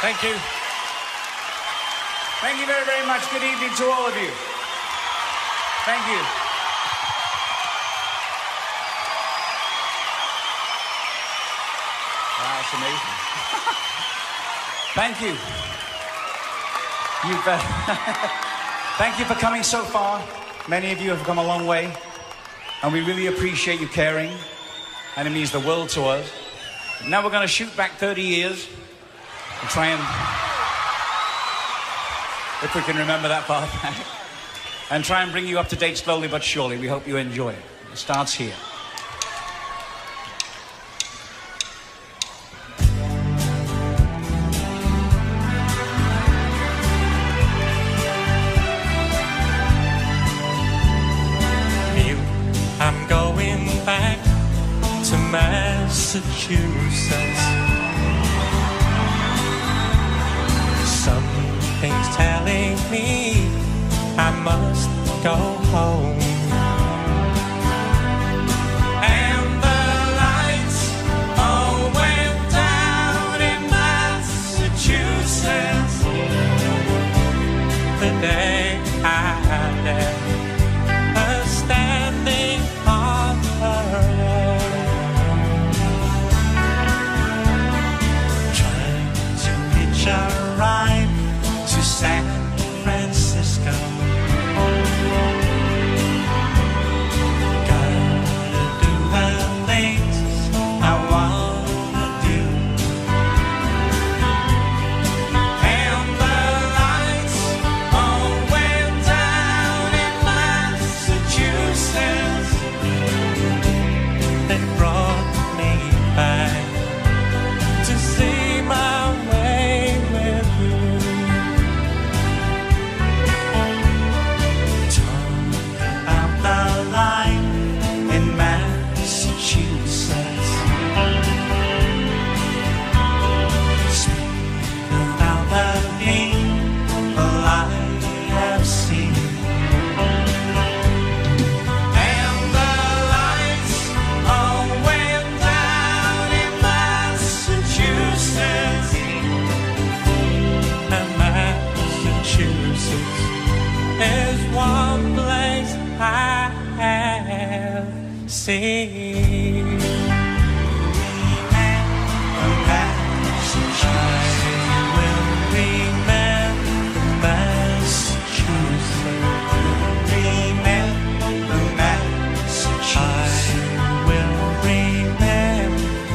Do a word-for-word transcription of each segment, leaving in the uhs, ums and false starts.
Thank you. Thank you very, very much. Good evening to all of you. Thank you. Wow, that's amazing. Thank you. You bet. Thank you for coming so far. Many of you have come a long way, and we really appreciate you caring, and it means the world to us. Now we're going to shoot back thirty years and try and... if we can remember that part, and try and bring you up to date slowly but surely. We hope you enjoy it. It starts here. You, I'm going back to Massachusetts. Something's telling me I must go home. And the lights all went down in Massachusetts the day I left her standing on her own, trying to picture San Francisco. Gotta do the things I wanna do. And the lights all went down in Massachusetts. They brought me back to see my way with you. See, and perhaps I will remember Massachusetts. Remember Massachusetts. I will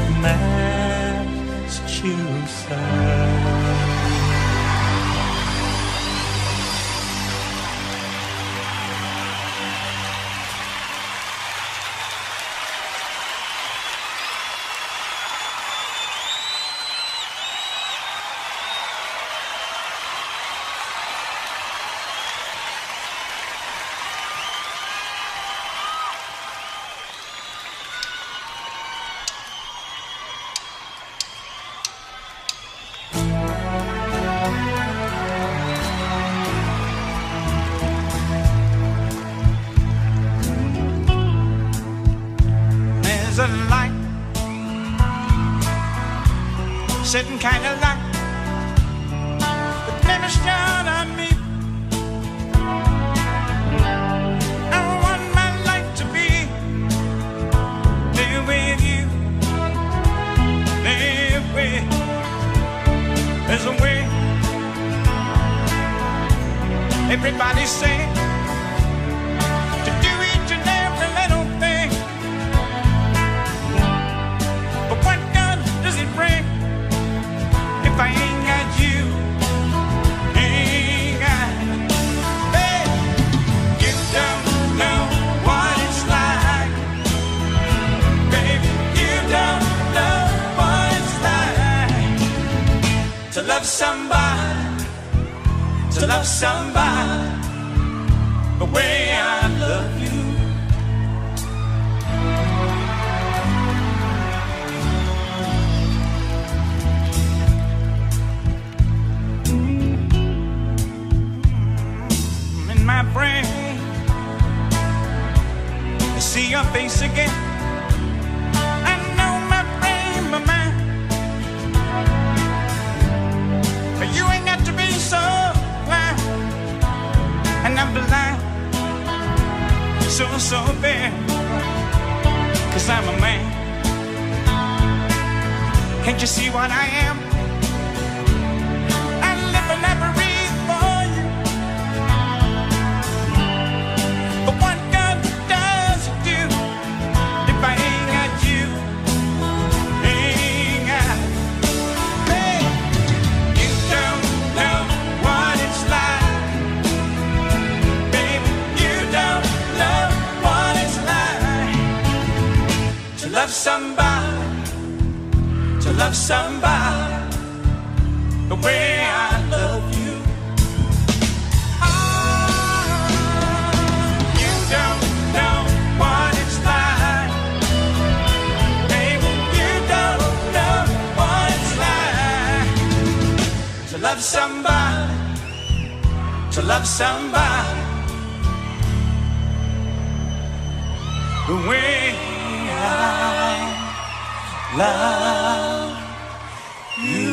remember Massachusetts. Sitting kind of like the finish down on me. I want my life to be live with you, live with. There's a way. Everybody say to do each and every little thing, but what good does it bring? If I ain't got you, ain't got it. You don't know what it's like, baby. You don't know what it's like to love somebody, to love somebody the way I love you. My brain, I see your face again. I know my brain, my mind. so, so bad, 'cause I'm a man. Can't you see what I am? I live and I breathe for you. But what good does it do if I ain't got you? Ain't got me. You don't know what it's like, baby. You don't know what it's like to love somebody. To love somebody the way I love you. Oh, you don't know what it's like, baby. You don't know what it's like to love somebody, to love somebody the way I love you.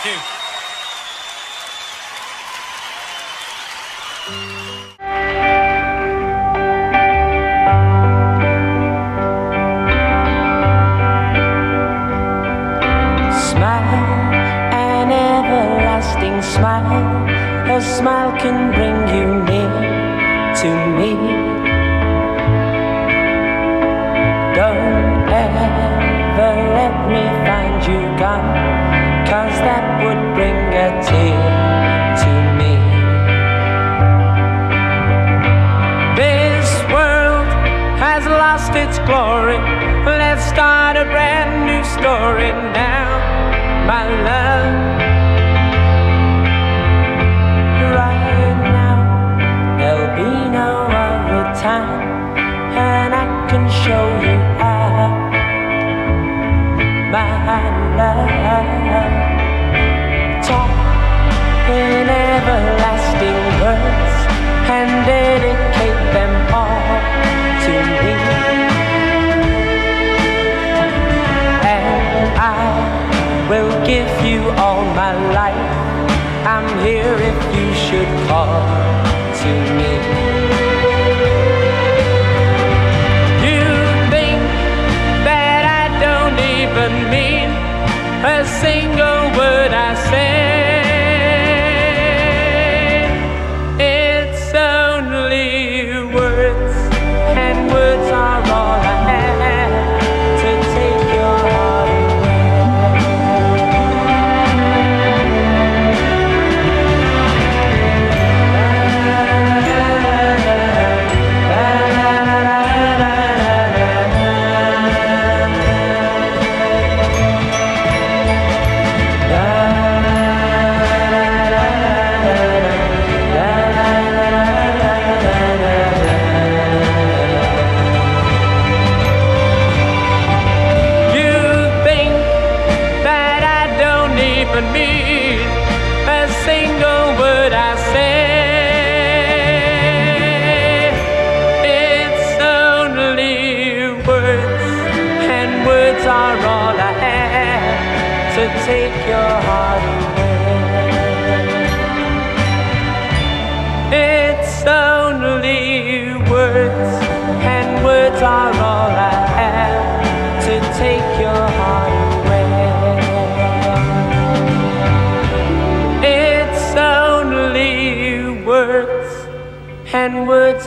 Thank you. Smile, an everlasting smile. A smile can bring you near to me. Don't ever let me find you gone, 'cause that would bring a tear to me. This world has lost its glory. Let's start a brand new story now, my love. Right now, there'll be no other time, and I can show you how, my love. In everlasting words, and dedicate them all to me. And I will give you all my life. I'm here if you should call to me. You think that I don't even mean a single word I say.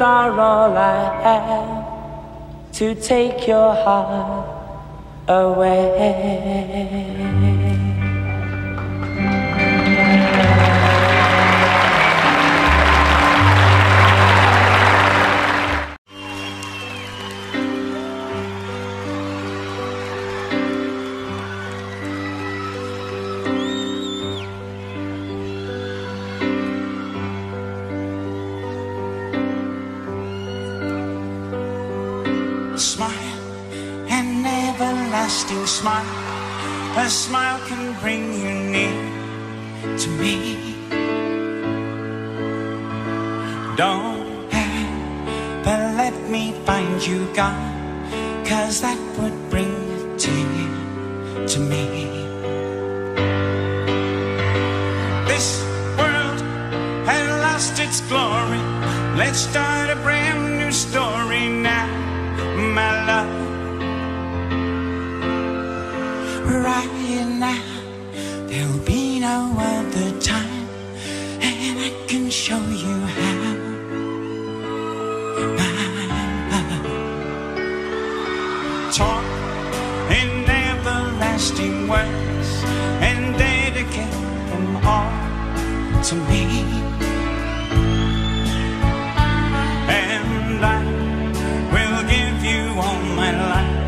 Are all I have to take your heart away. Smile, a smile can bring you near to me. Don't ever let me find you gone, 'cause that would bring a tear to me. This world has lost its glory. Let's start a brand new story now, my love. Right now, there'll be no other time, and I can show you how, my love. Talk in everlasting words, and dedicate them all to me. And I will give you all my life.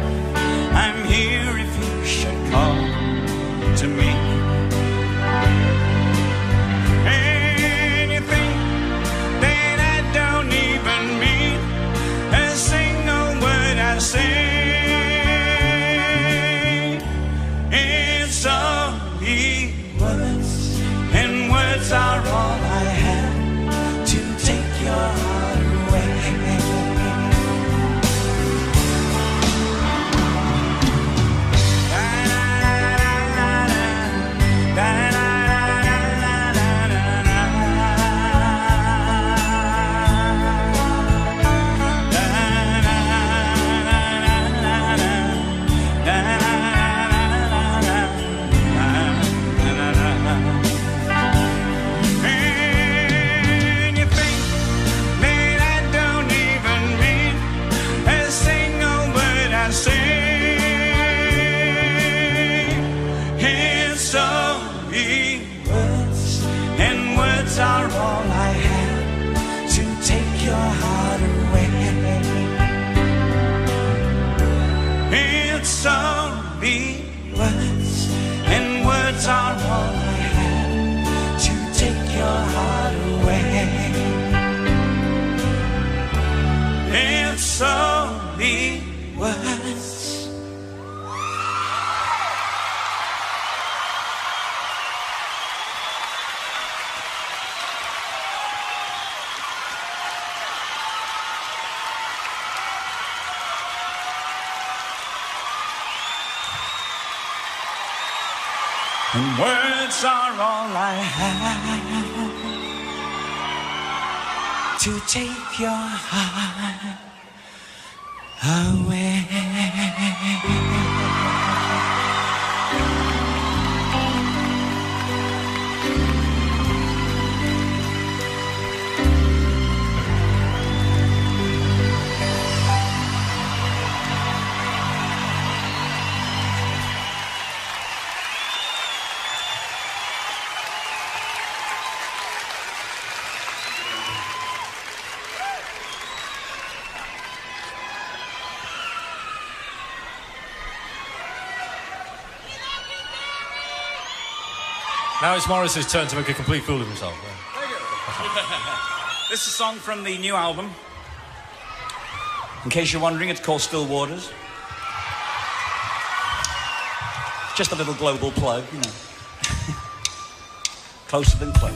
I'm here if you should call to me. Anything that I don't even mean, a single word I say, it's only words, and words are all I have to take your heart away. Da da da da da da. and words are all I have to take your heart away. Now it's Morris's turn to make a complete fool of himself. This is a song from the new album. In case you're wondering, it's called Still Waters. Just a little global plug, you know. Closer than close.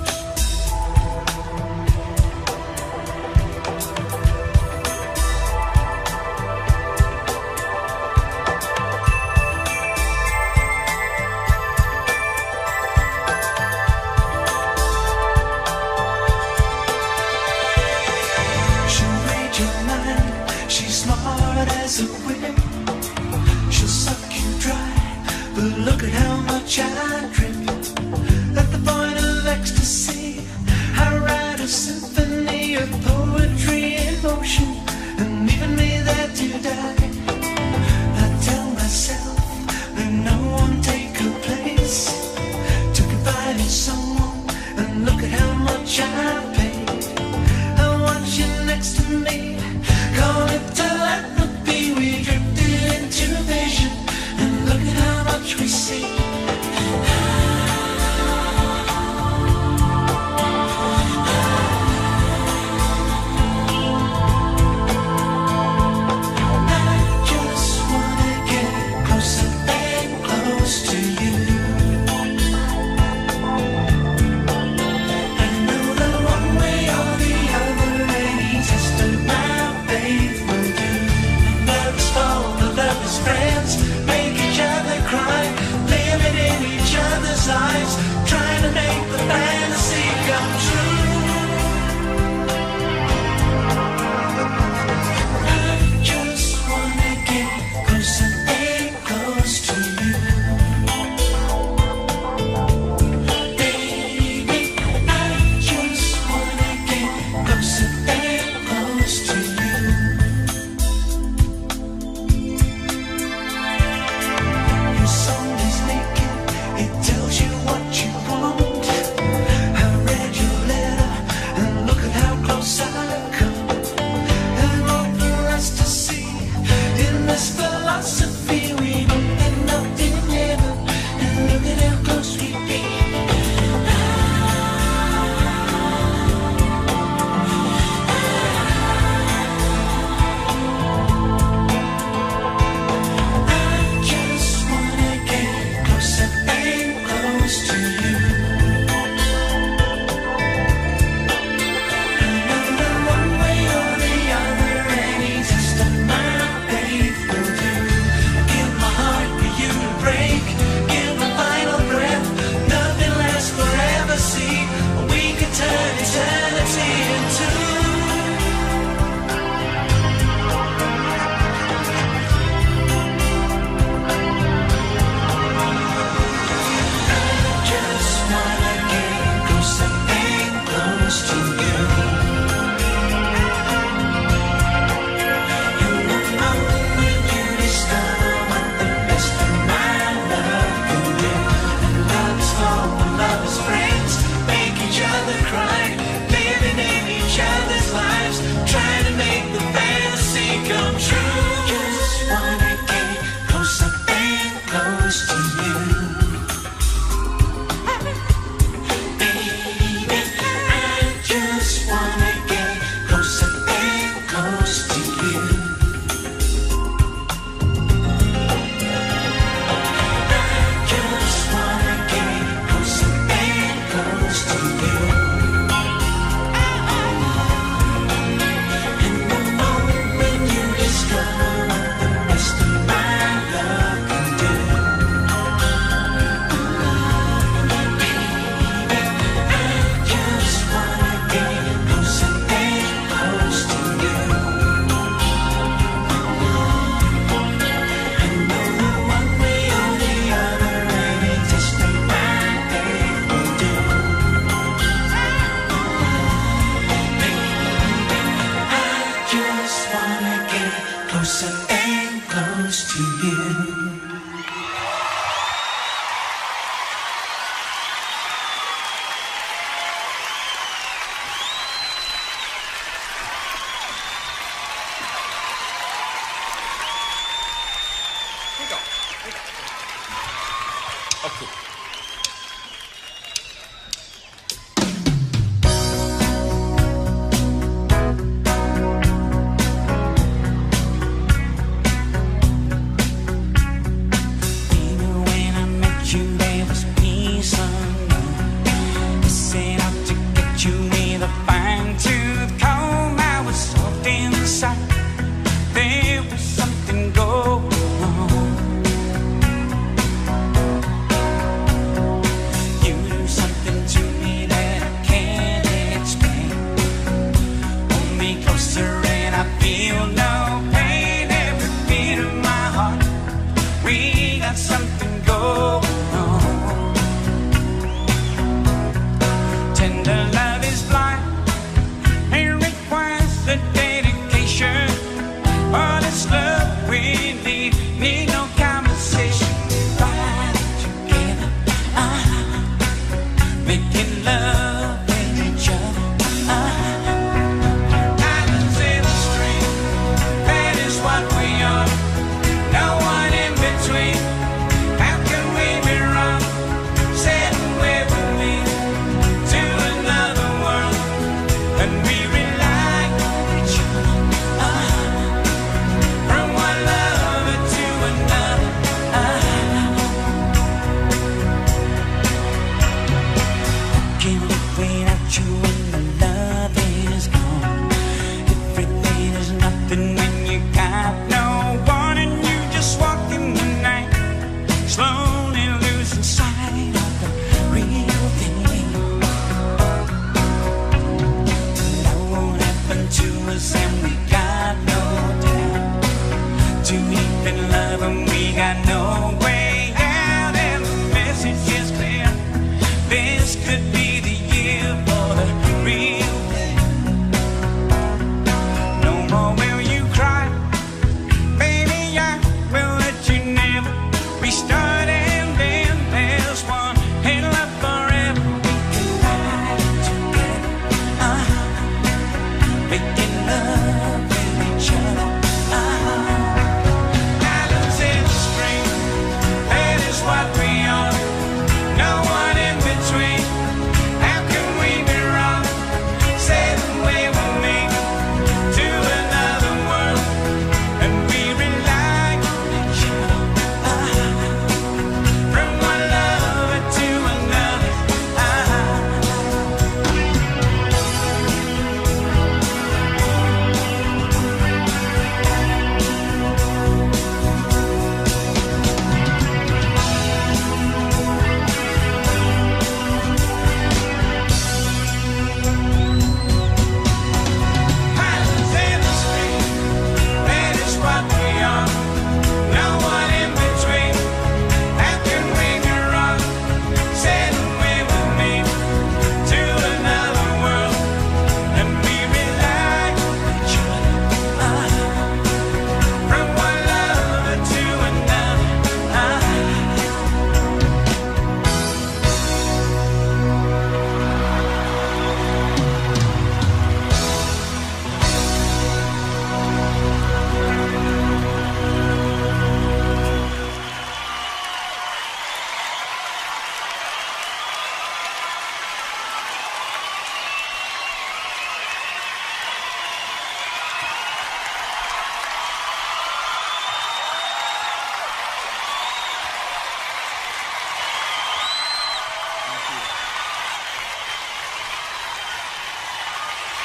Bye.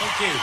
Thank you.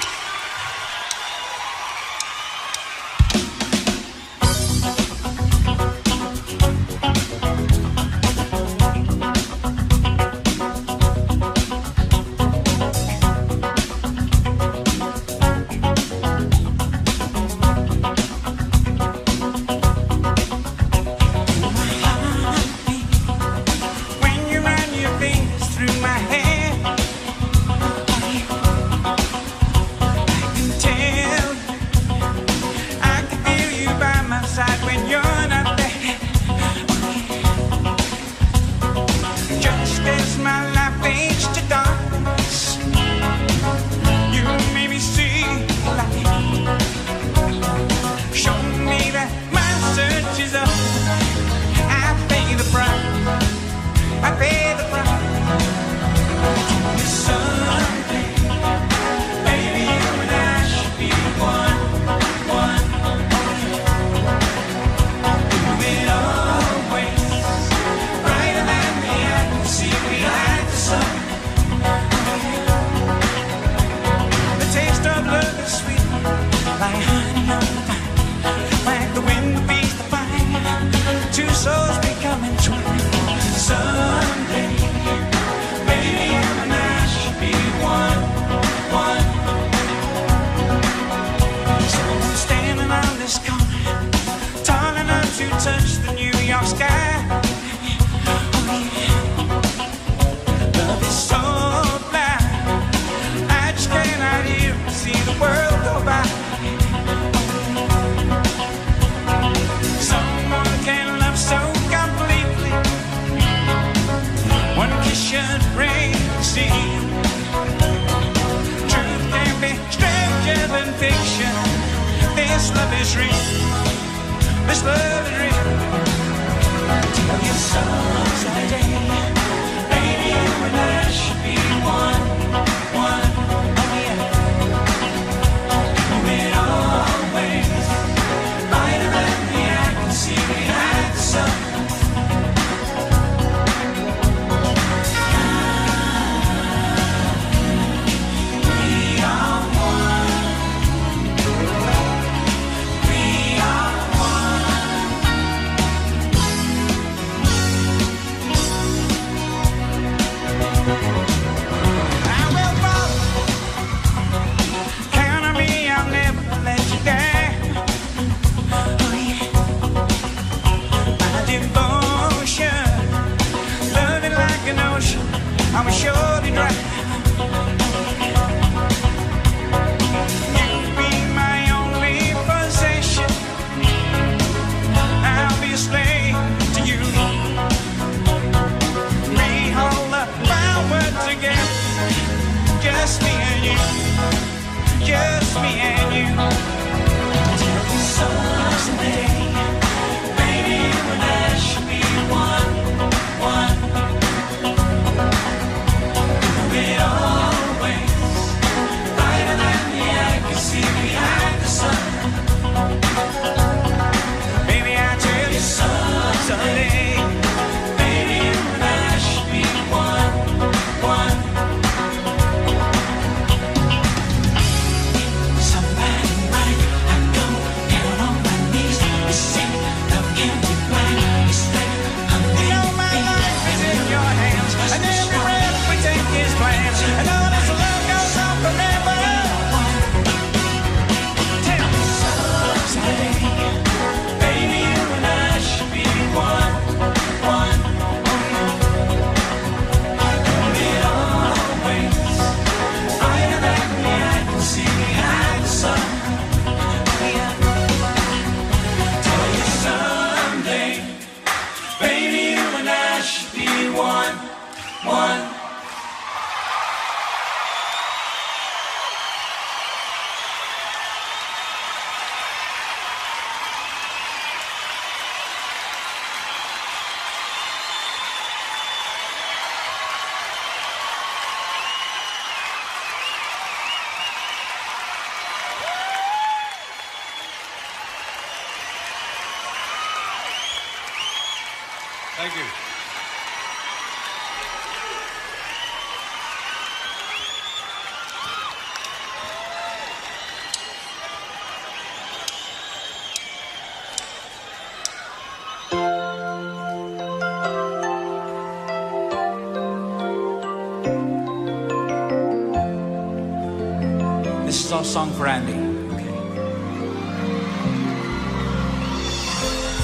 This is our song for Andy. Okay.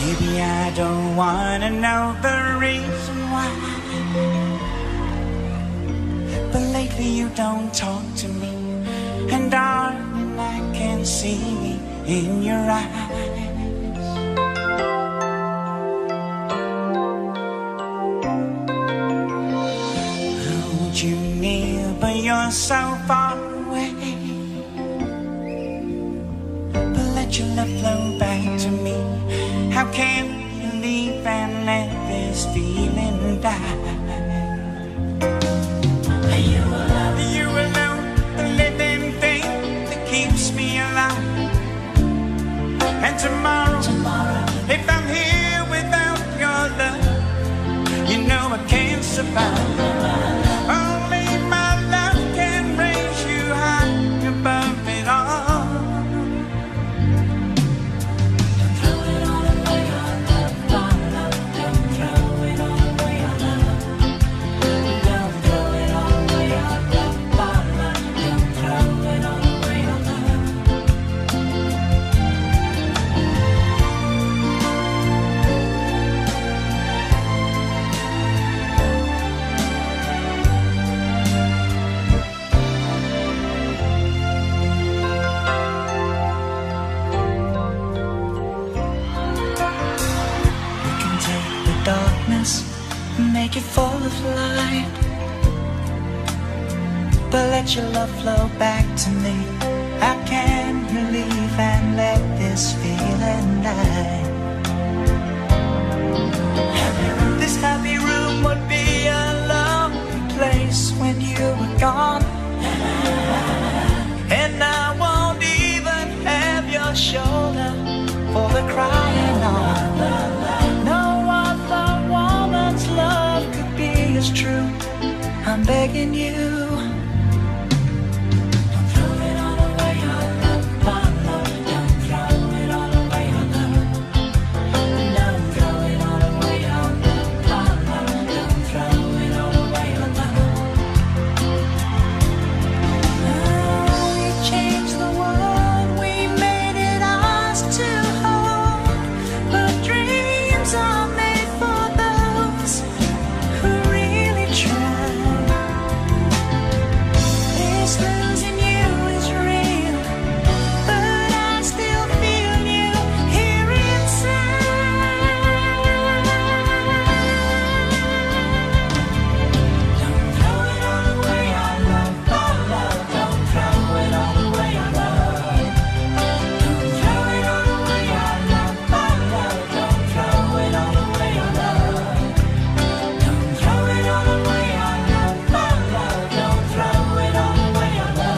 Maybe I don't want to know the reason why, but lately you don't talk to me, and darling, I can see me in your eyes. You near, but you're so far away. But let your love flow back to me. How can you leave and let this feeling die? Are you alone? Are you alone? The living thing that keeps me alive. And tomorrow, tomorrow, if I'm here without your love, you know I can't survive. Only my love can raise you high above it all. Don't throw it all away, your love, our love. Don't throw it all away, your love. Don't throw it all away, your love, our love. Don't throw it all away, your love. Make it full of light, but let your love flow back to me. How can you leave and let this feeling die? This happy room would be a lonely place when you were gone, and I won't even have your shoulder for the crying on. It's true, I'm begging you. Don't throw it all away, your love, our love. Don't throw it all away, your love. Don't throw it all away, your love, our love. Don't throw it all away, your love. Oh, we changed the world, we made it ours to hold, but dreams are made for those losing you is real, but I still feel you here inside. Don't throw it all away, our love, our love. Don't throw it all away, our love. Don't throw it all away, our love, our love. Don't throw it all away, our love. Don't throw it all away, our love, our love. Don't throw it all away, our love.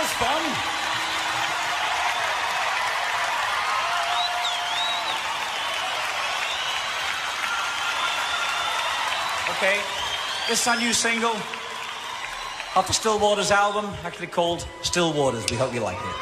was fun. Okay, this is our new single off the Still Waters album, actually called Still Waters. We hope you like it.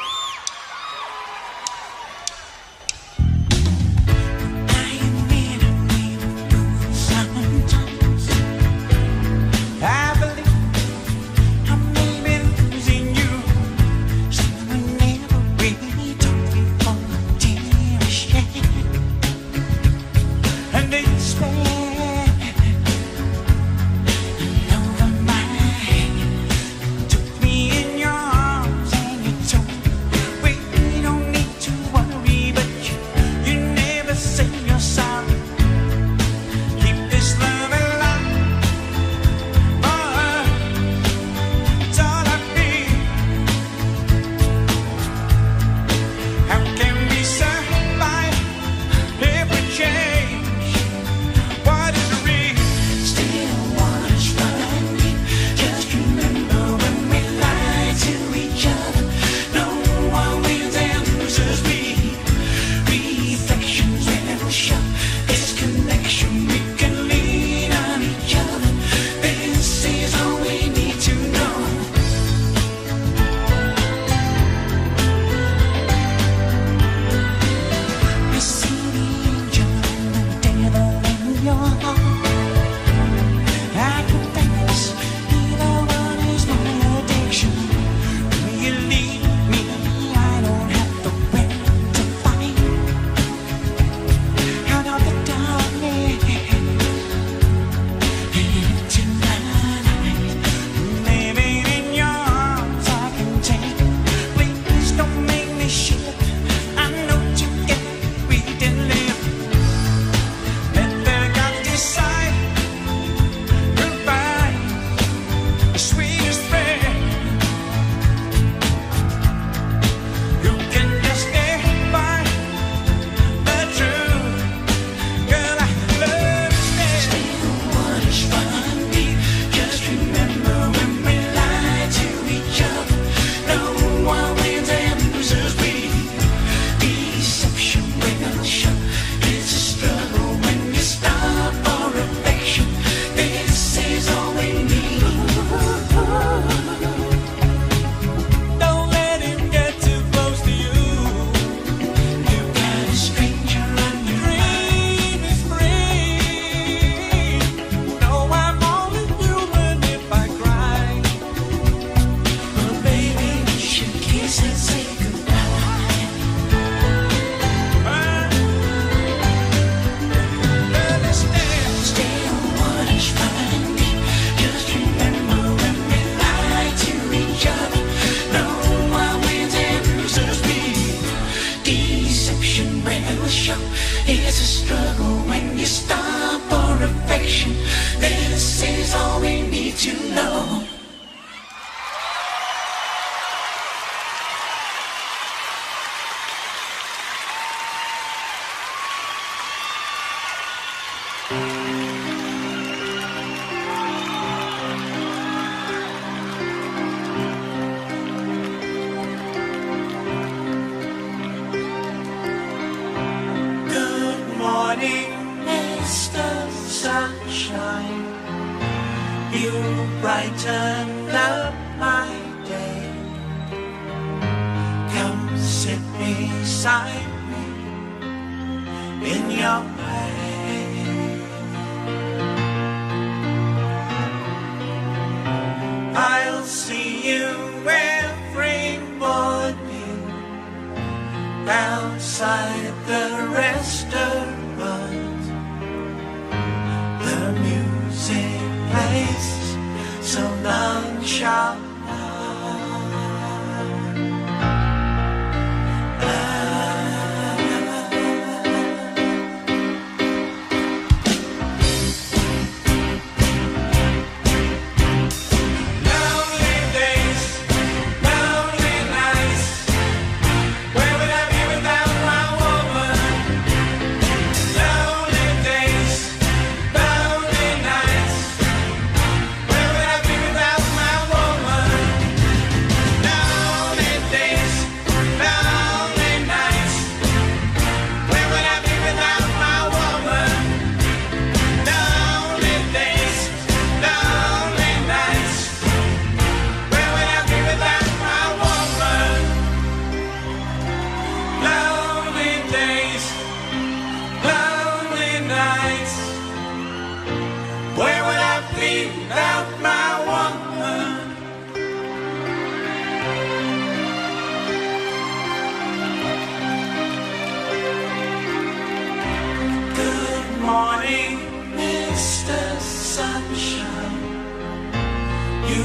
You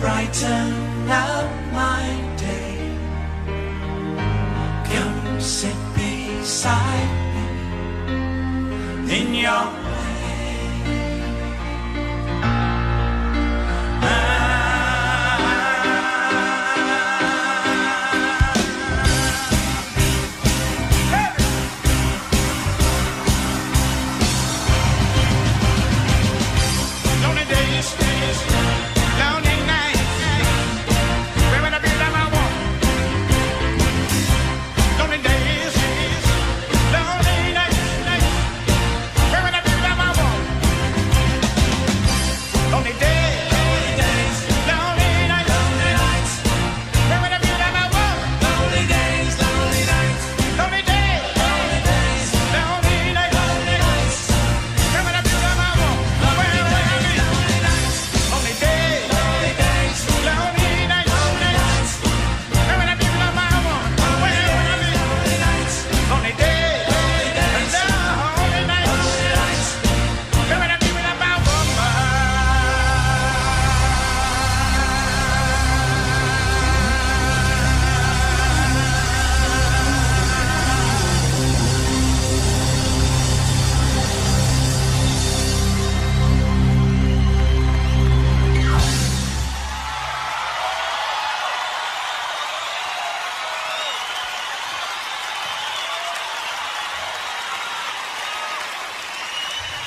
brighten up my day. Come sit beside me in your way.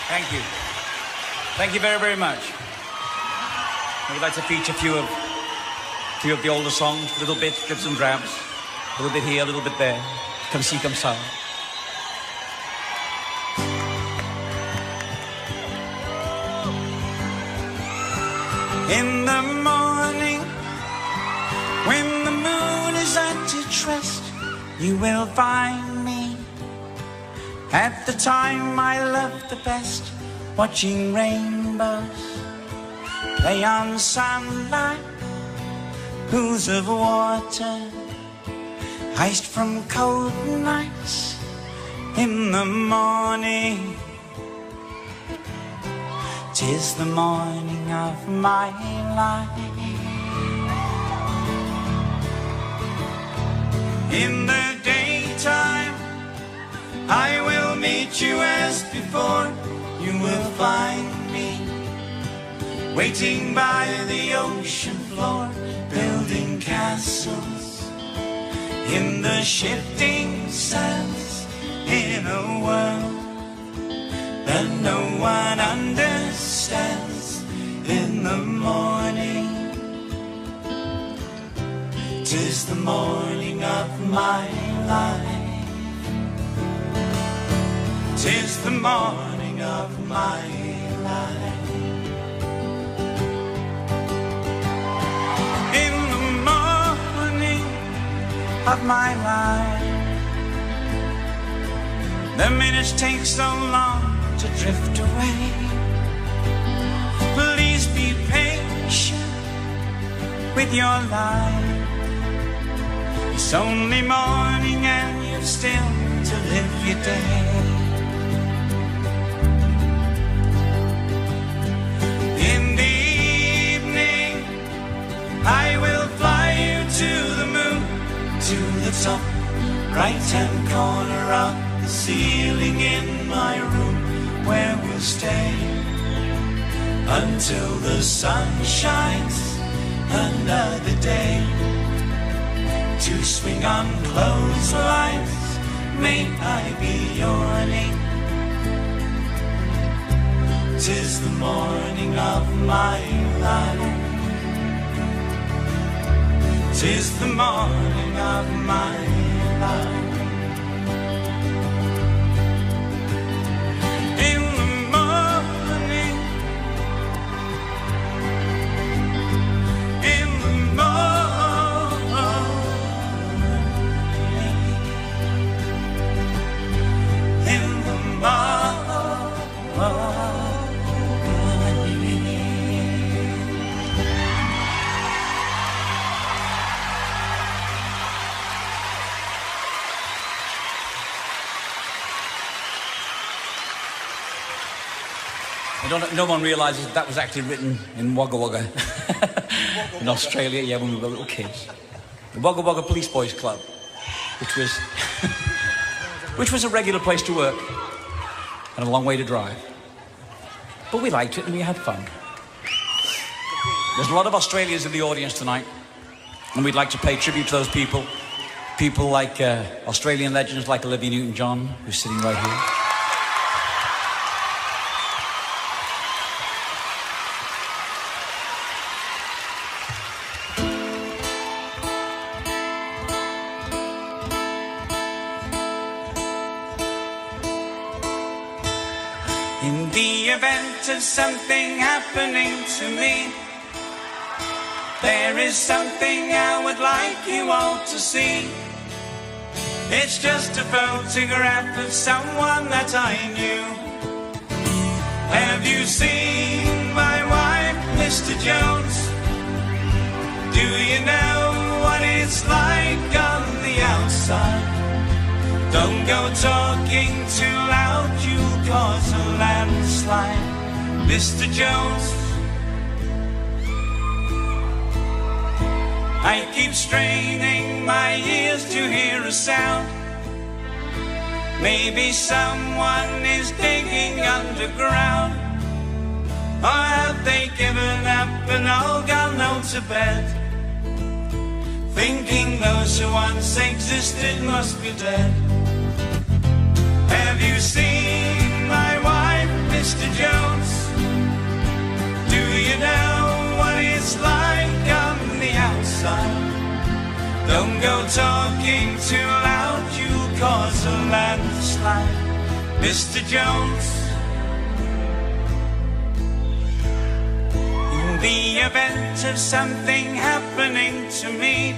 Thank you. Thank you very, very much. We'd like to feature a few of, a few of the older songs, little bit, drips and drabs, a little bit here, a little bit there. Come see, come sound. In the morning, when the moon is at its rest, you will find me. At the time I loved the best, watching rainbows play on sunlight, pools of water, iced from cold nights in the morning. 'Tis the morning of my life. In the daytime I will meet you as before. You will find me waiting by the ocean floor, building castles in the shifting sands, in a world that no one understands. In the morning, 'tis the morning of my life. 'Tis the morning of my life. In the morning of my life, the minutes take so long to drift away. Please be patient with your life. It's only morning and you've still to live your day. I will fly you to the moon, to the top right-hand corner of the ceiling in my room, where we'll stay until the sun shines another day. To swing on clotheslines, may I be yawning. 'Tis the morning of my life. 'Tis the morning of my life. In the morning, in the morning, in the morning. don't, no one realises that, that was actually written in Wagga Wagga, in Australia, yeah, when we were little kids. The Wagga Wagga Police Boys Club, which was, which was a regular place to work and a long way to drive. But we liked it and we had fun. There's a lot of Australians in the audience tonight, and we'd like to pay tribute to those people. People like uh, Australian legends like Olivia Newton-John, who's sitting right here. In the event of something happening to me, there is something I would like you all to see. It's just a photograph of someone that I knew. Have you seen my wife, Mister Jones? Do you know what it's like on the outside? Don't go talking too loud, you'll cause a landslide, Mister Jones. I keep straining my ears to hear a sound. Maybe someone is digging underground. Or have they given up and all gone home to bed, thinking those who once existed must be dead? Have you seen my wife, Mister Jones? Do you know what it's like on the outside? Don't go talking too loud, you'll cause a landslide, Mister Jones. In the event of something happening to me,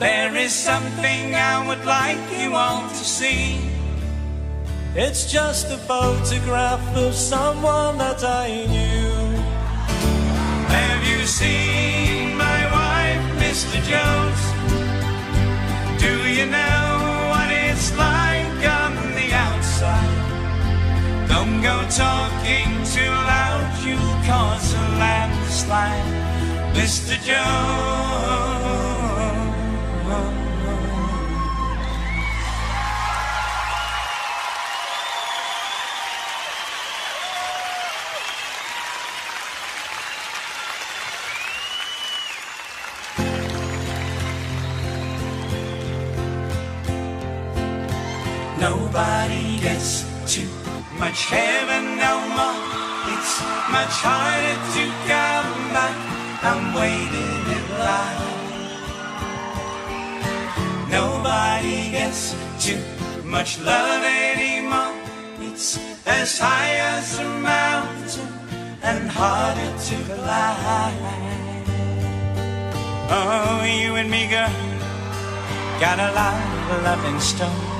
there is something I would like you all to see. It's just a photograph of someone that I knew. Have you seen my wife, Mister Jones? Do you know what it's like on the outside? Don't go talking too loud, you'll cause a landslide, Mister Jones. Nobody gets too much heaven no more. It's much harder to come back. I'm waiting in line. Nobody gets too much love anymore. It's as high as a mountain and harder to climb. Oh, you and me, girl, got a lot of love in store.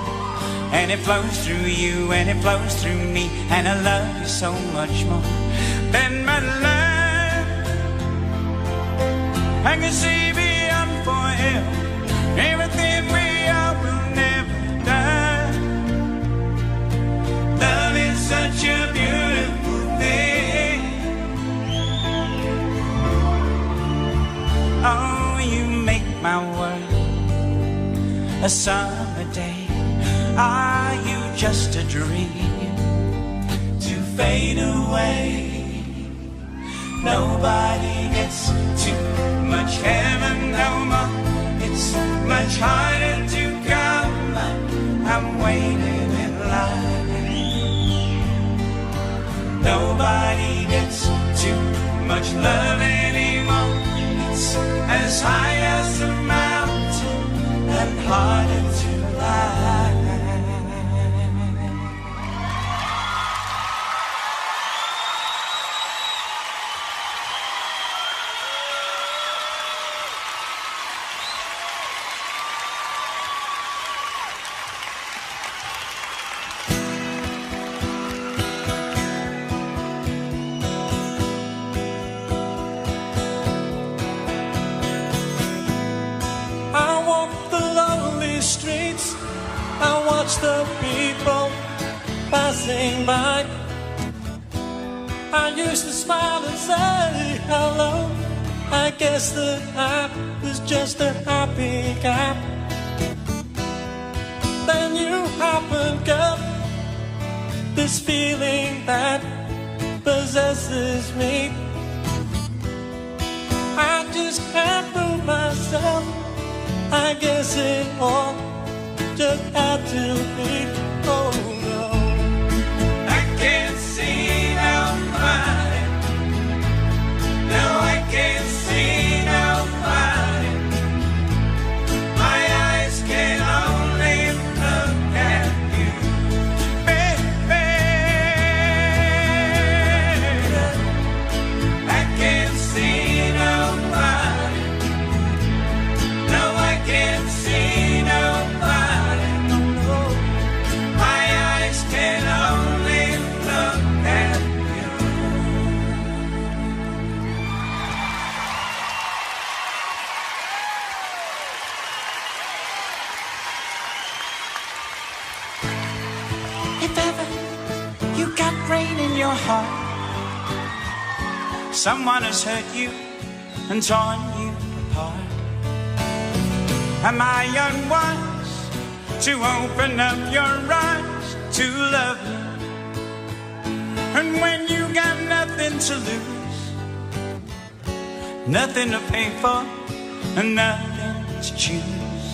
And it flows through you, and it flows through me, and I love you so much more than my love. I can see beyond forever, everything we are will never die. Love is such a beautiful thing. Oh, you make my world a summer day. Are you just a dream to fade away? Nobody gets too much heaven no more. It's much harder to come. I'm waiting in line. Nobody gets too much love anymore. It's as high as a mountain and harder to climb. I watch the people passing by. I used to smile and say hello. I guess that I was just a happy guy. Then you happened, girl. This feeling that possesses me, I just can't move myself. I guess it all just had to be. Oh no, I can't see now mine. Now I can't see now mine. My eyes can only look at you, baby. I can't see now mine. No, I can't see now mine. Rain in your heart, someone has hurt you and torn you apart. Am I unwise to open up your eyes to love you? And when you got nothing to lose, nothing to pay for and nothing to choose,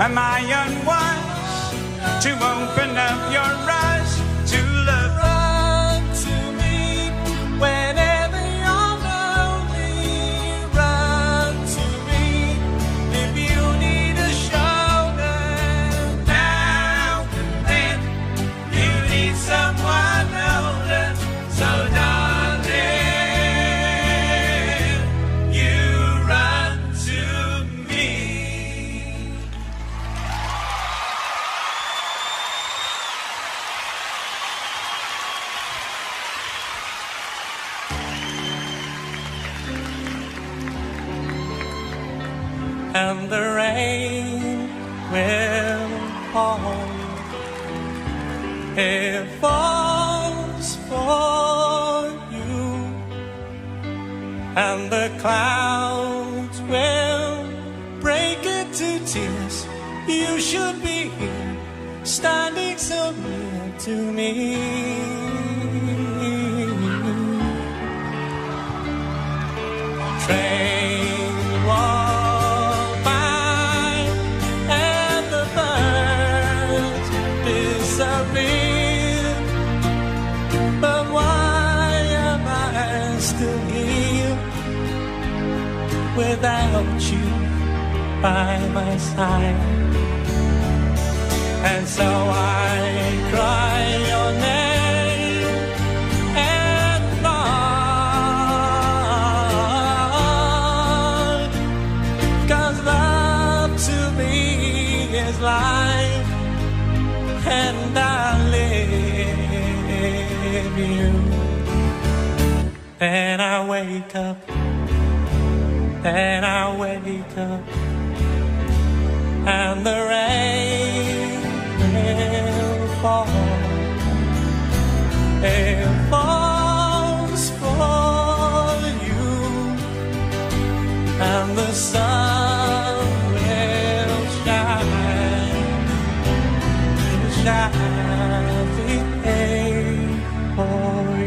am I unwise to open up your eyes to love? Run to me whenever you're lonely. Run to me if you need a shoulder. Now and then you need someone older. So darling, you run to me. And the rain will fall. It falls for you. And the clouds will break into tears. You should be here, standing so near to me. Train walk. Without you by my side, and so I cry your name and long, 'cause love to me is life, and I live you. Then I wake up. Then I wake up and the rain will fall. It falls for you, and the sun will shine, will shine the day for you.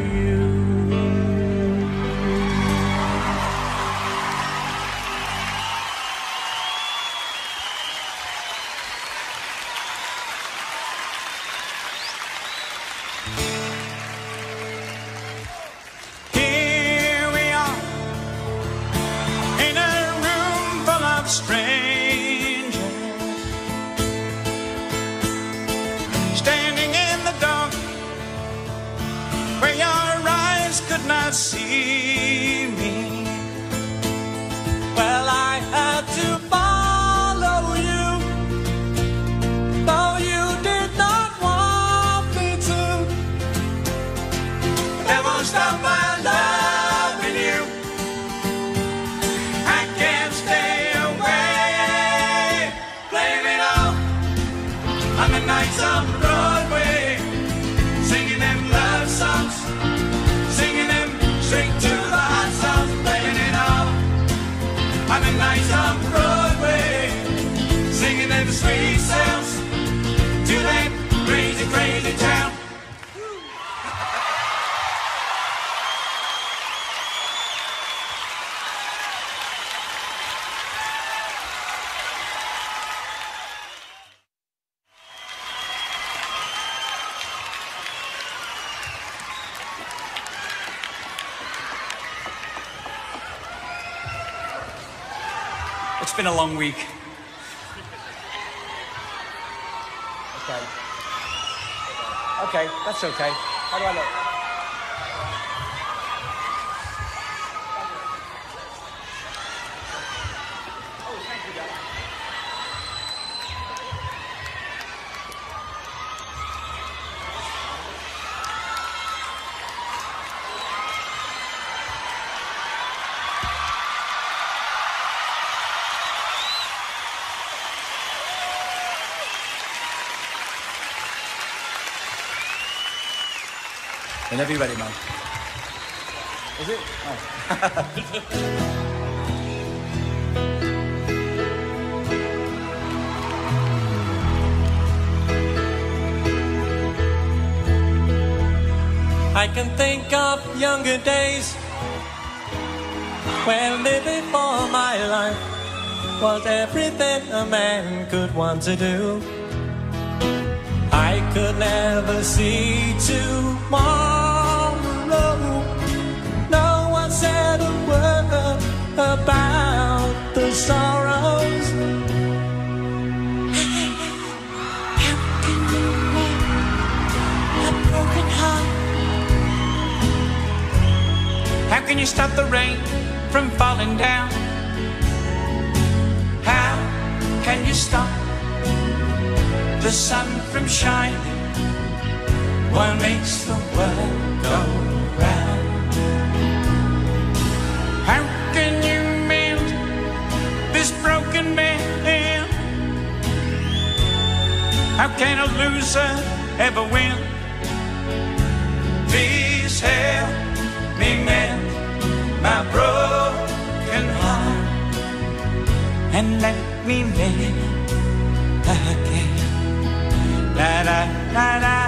See me. Well, I had to follow you, though you did not want me to. That won't stop my loving you. I can't stay away. Blame it all on the nights on Broadway, singing them love songs. Straight to the hot sauce, playing it all on the nights on Broadway, singing in the street sounds to that crazy, crazy town. It's been a long week. Okay. Okay, that's okay. How do I look. Whenever you're ready, man. Is it? Oh. I can think of younger days when living for my life was everything a man could want to do. I could never see tomorrow. No one said a word about the sorrows. How can you mend a broken heart? How can you stop the rain from falling down? How can you stop the sun from shining? What makes the world go round? How can you mend this broken man? How can a loser ever win? Please help me mend my broken heart and let me mend again. La, la, la, la, la.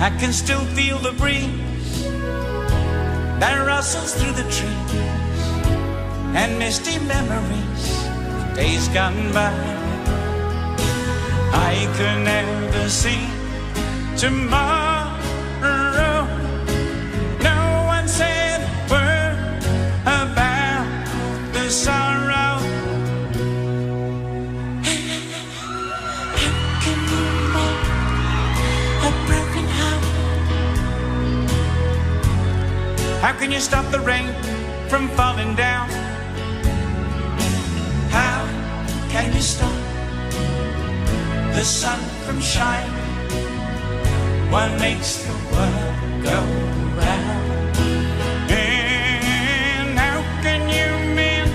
I can still feel the breeze that rustles through the trees and misty memories of days gone by. I could never see tomorrow. No one said a word about the sorrow. How can you stop the rain from falling down? How can you stop the sun from shining? What makes the world go round? And how can you mend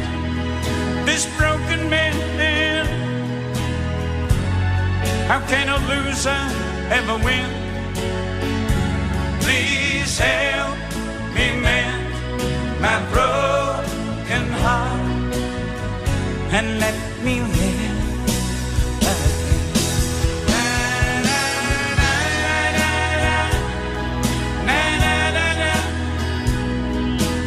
this broken man? How can a loser ever win? Please help me mend my broken heart and let me live again. Na na na na na na na na na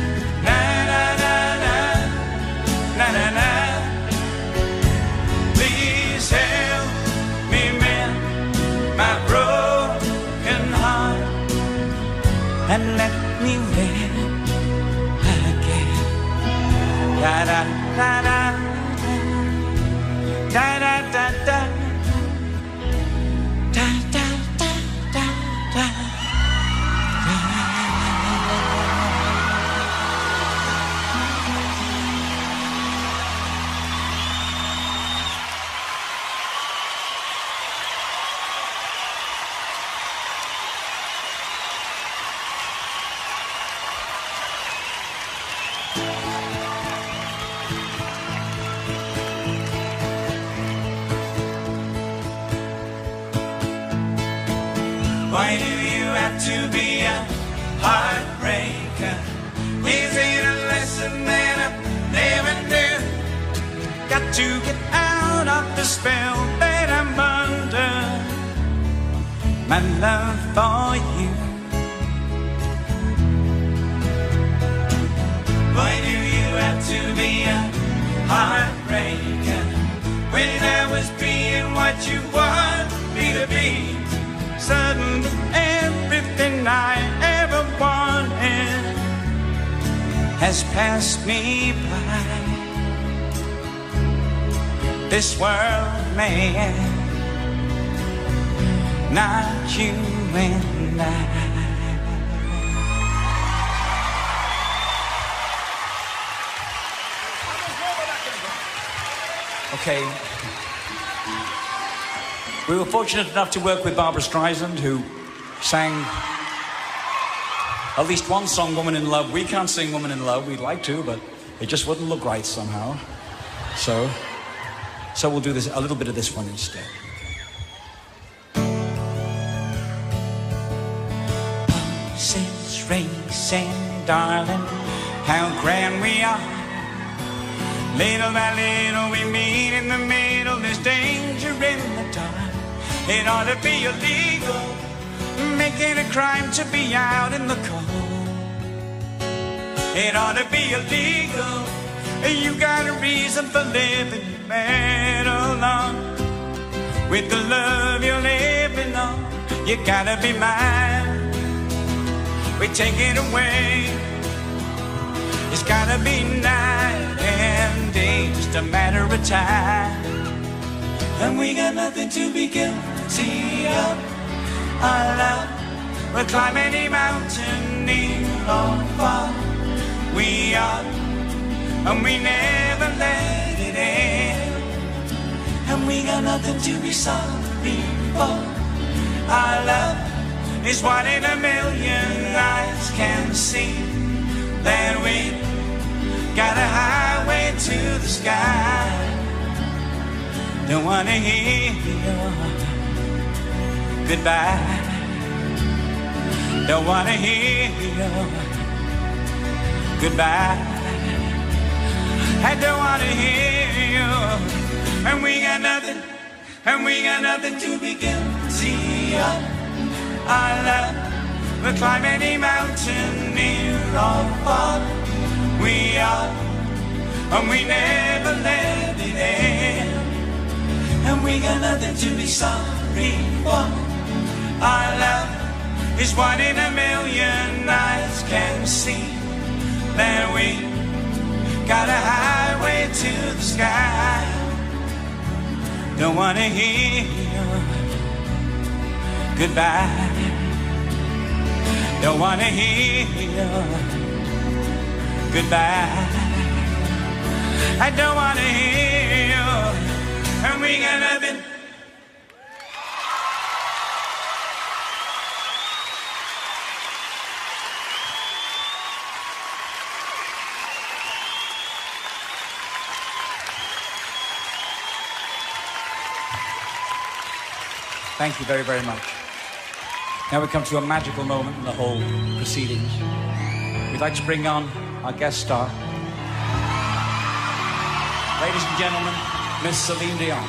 na na na na. Please help me mend my broken heart and let me. Da da da da da da da da da da da da da. Why do you have to be a heartbreaker. Isn't a lesson that I never knew. Got to get out of the spell that I'm under. My love for you. Why do you have to be a heartbreaker? When I was being what you want me to be, suddenly everything I ever wanted has passed me by. This world, man, not you and I. Okay. We were fortunate enough to work with Barbra Streisand, who sang at least one song, Woman in Love. We can't sing Woman in Love. We'd like to, but it just wouldn't look right somehow. So, so we'll do this, a little bit of this one instead. Pulses racing, darling, how grand we are. Little by little we meet in the middle. There's danger in the dark. It ought to be illegal. Make it a crime to be out in the cold. It ought to be illegal. You got a reason for living. You battle on with the love you're living on. You gotta be mine. We take it away. It's gotta be night and day, just a matter of time. And we got nothing to be guilty of. Our love will climb any mountain, near or far. We are, and we never let it end. And we got nothing to be sorry for. Our love is one in a million eyes can see. That we got a highway to the sky. Don't wanna hear your goodbye. Don't wanna hear your goodbye. I don't wanna hear you. And we got nothing, and we got nothing to be guilty of. Our love we'll climb any mountain, near or far. We are, and we never let it end. And we got nothing to be sorry for. Our love is one in a million eyes can see. That we got a highway to the sky. Don't wanna hear goodbye. Don't wanna hear goodbye. I don't wanna hear you. And we got nothing. Thank you very, very much. Now we come to a magical moment in the whole proceedings. We'd like to bring on our guest star. Ladies and gentlemen, Miss Celine Dion.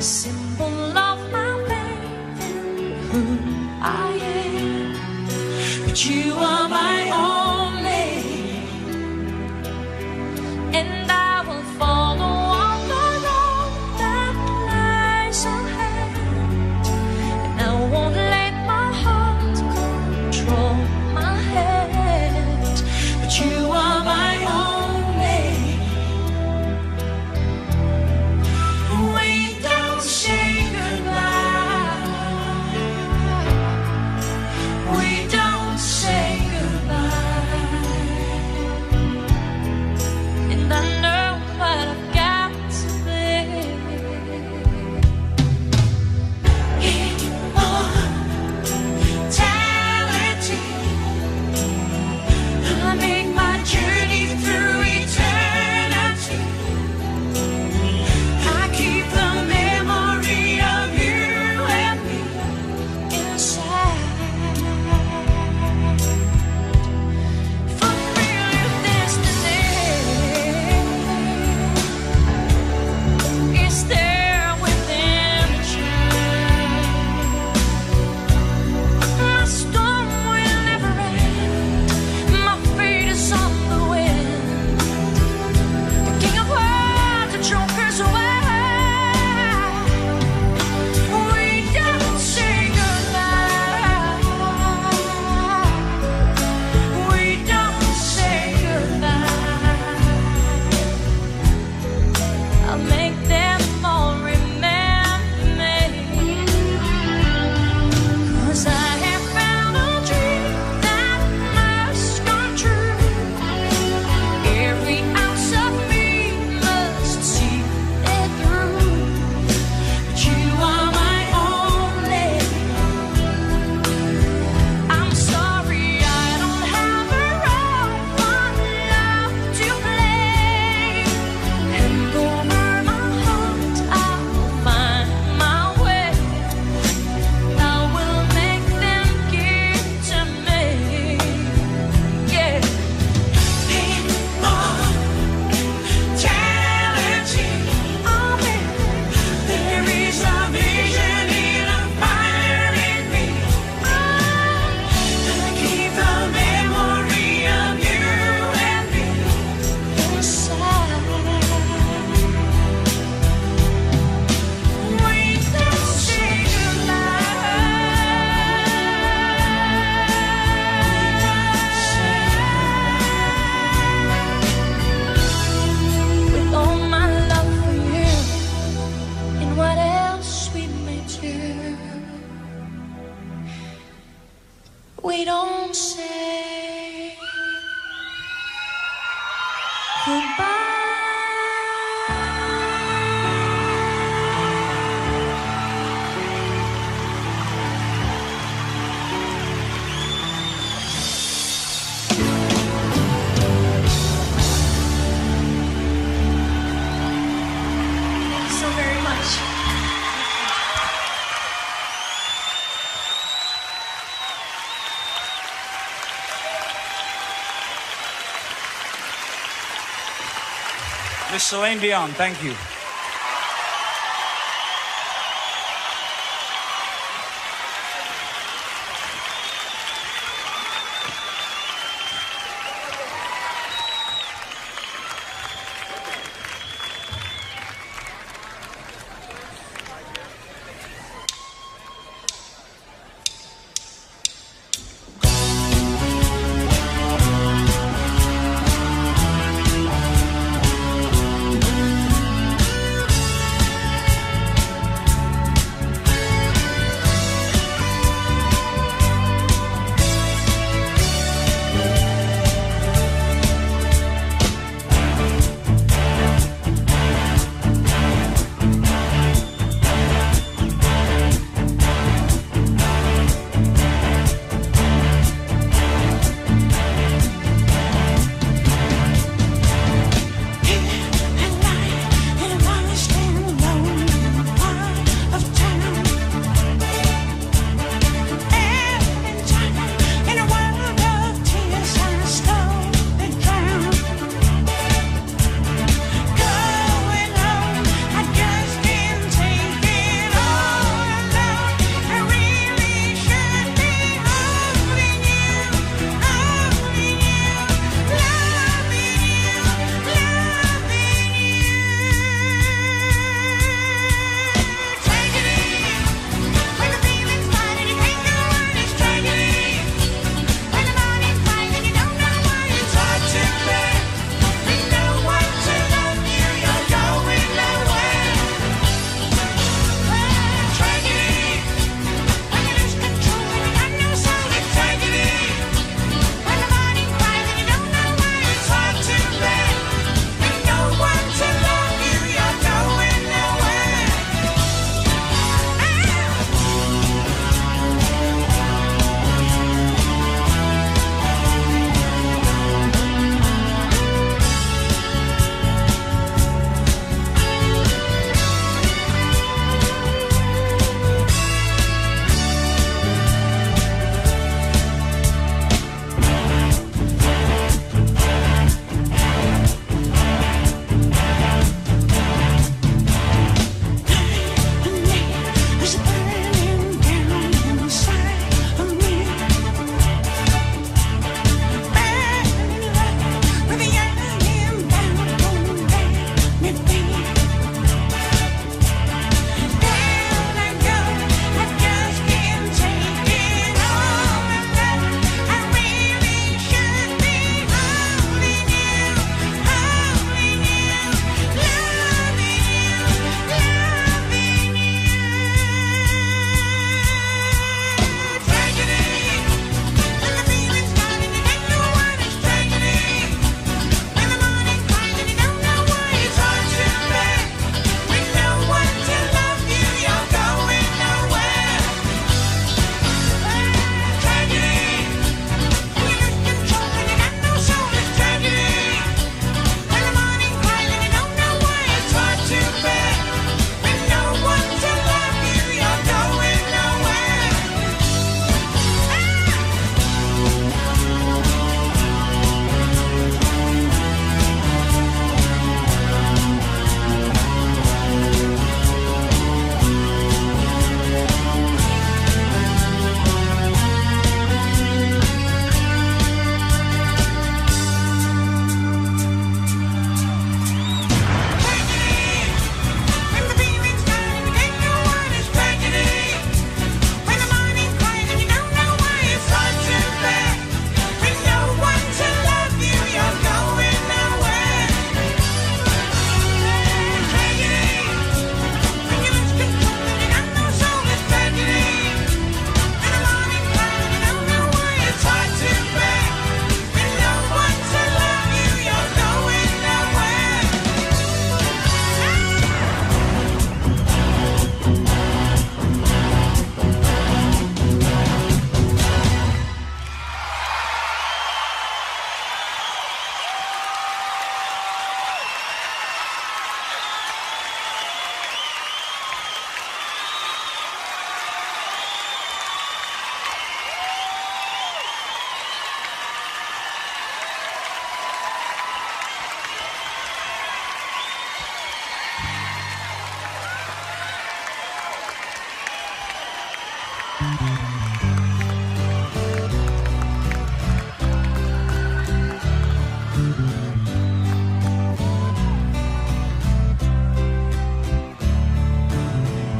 Symbol of my faith in who I am. don't say goodbye. Miss Celine Dion, thank you.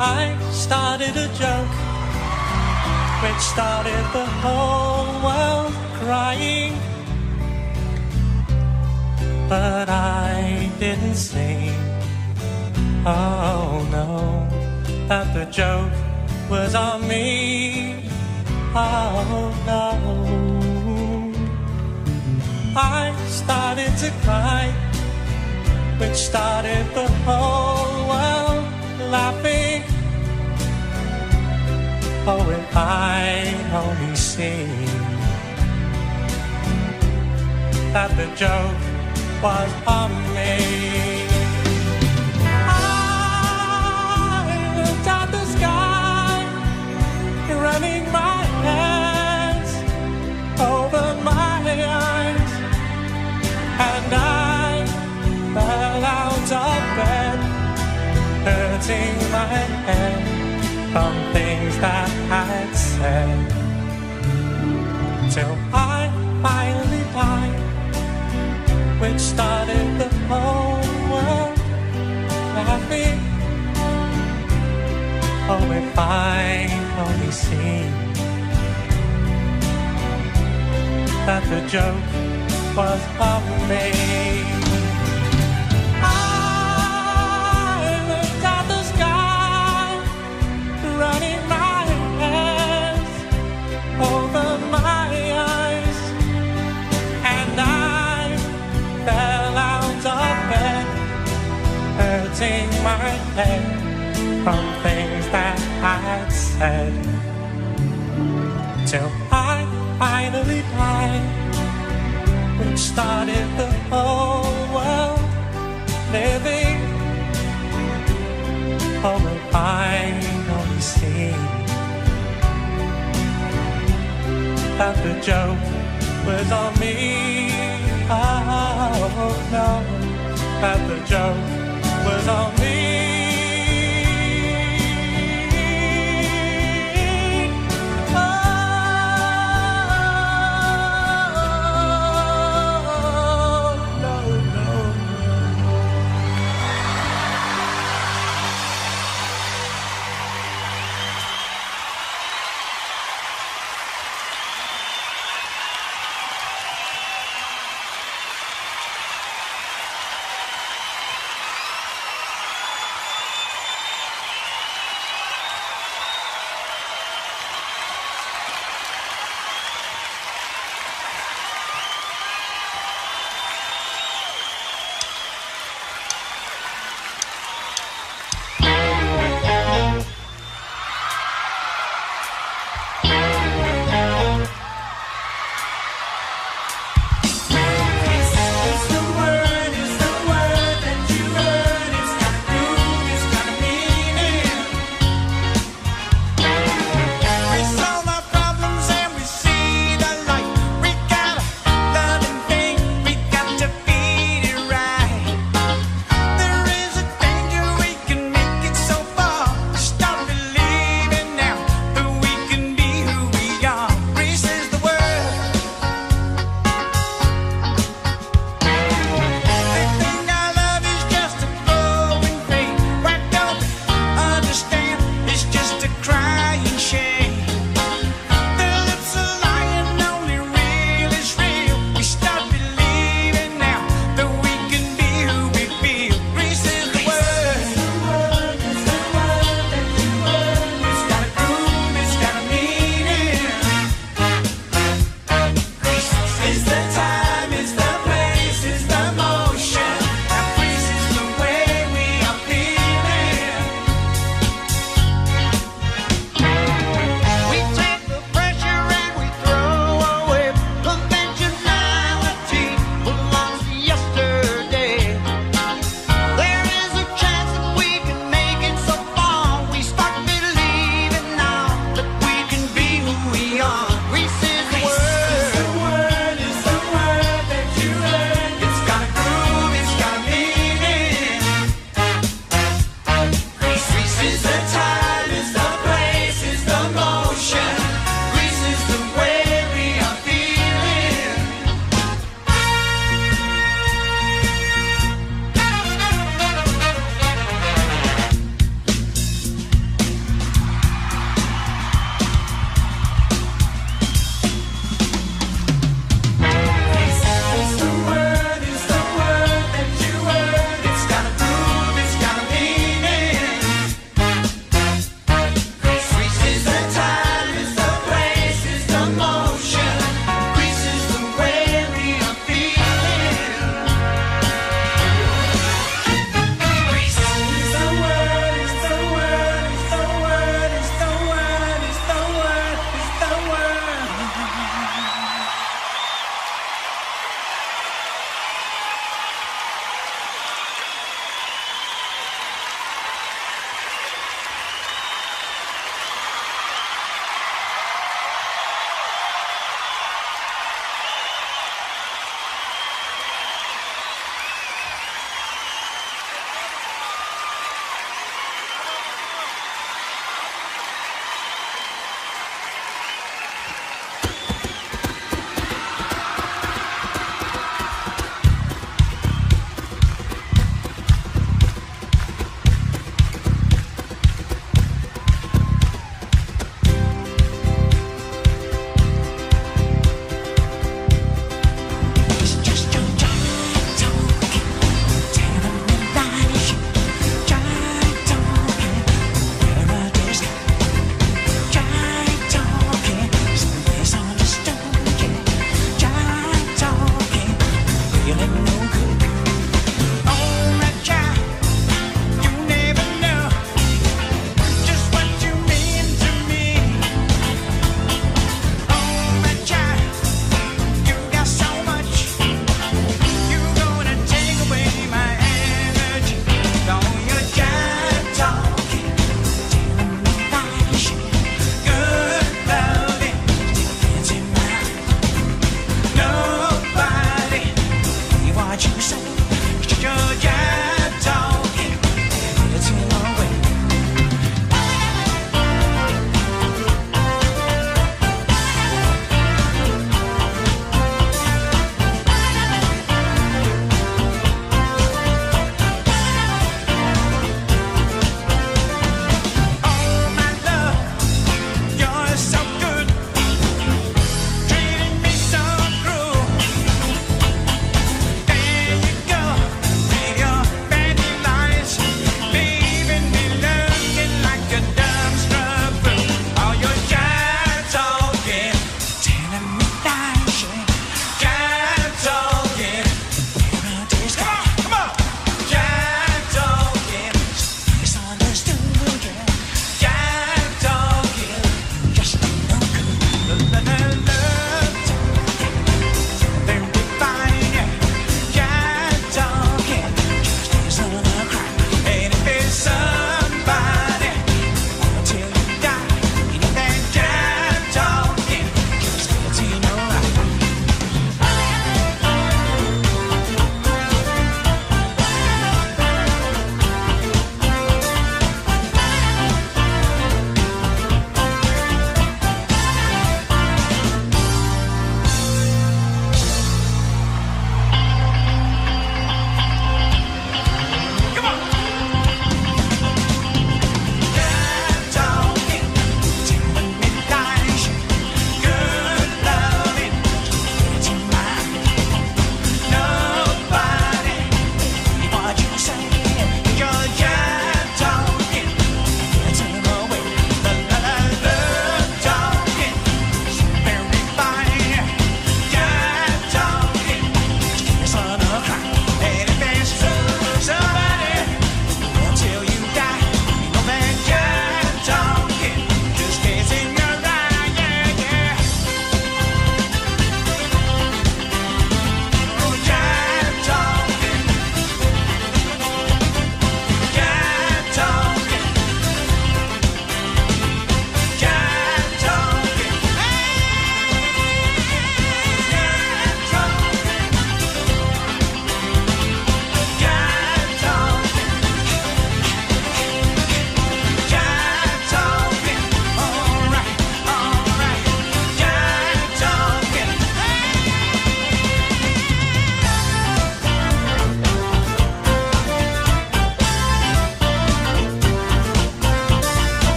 I started a joke, which started the whole world crying. But I didn't see, oh no, that the joke was on me. Oh no, I started to cry, which started the whole world laughing. Oh, if I only see that the joke was on me. I looked at the sky, running my hands over my eyes, and I fell out of bed, hurting my head from things that I'd said, till I finally died, which started the whole world laughing. Oh, if I only seen that the joke was on me. I looked at the sky, running my hands over my eyes, and I fell out of bed, hurting my head from things that I'd said, till I finally died, which started the whole world living. Oh, if I only see that the joke was on me. Oh no, that the joke was on me. Oh no, no, no.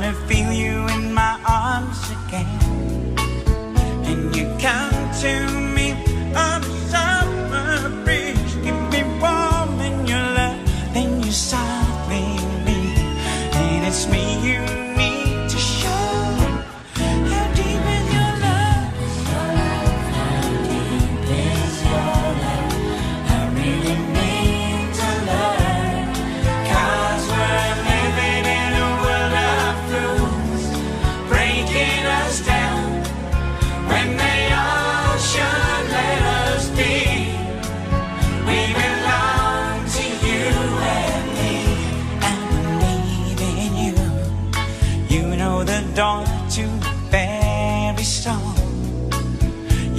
wanna feel you in my arms again. And you come to me on the summer breeze, keep me warm in your love, then you softly leave. And it's me you need to show how deep in your love, how deep is your love. I really need to learn, 'cause we're living in a world of rules breaking us down when they all should let us be. We belong to you and me, and believe in you. You know the door to very soul.